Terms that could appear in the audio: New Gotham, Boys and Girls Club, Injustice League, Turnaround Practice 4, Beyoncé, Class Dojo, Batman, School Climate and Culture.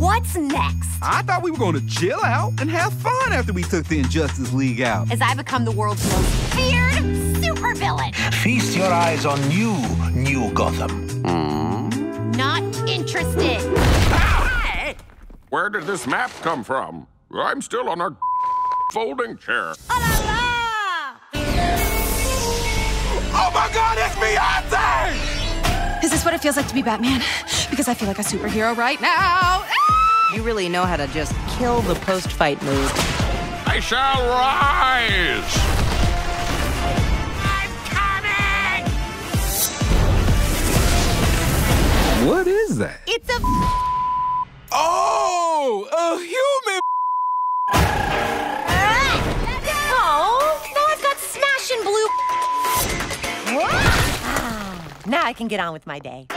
What's next? I thought we were going to chill out and have fun after we took the Injustice League out. As I become the world's most feared supervillain. Feast your eyes on New Gotham. Not interested. Hey! Where did this map come from? I'm still on our folding chair. Oh my God, it's Beyoncé! Is this what it feels like to be Batman? Because I feel like a superhero right now. You really know how to just kill the post-fight move. I shall rise! I'm coming! What is that? It's a... Oh! A human... Oh! Now I've got smashing blue... Now I can get on with my day.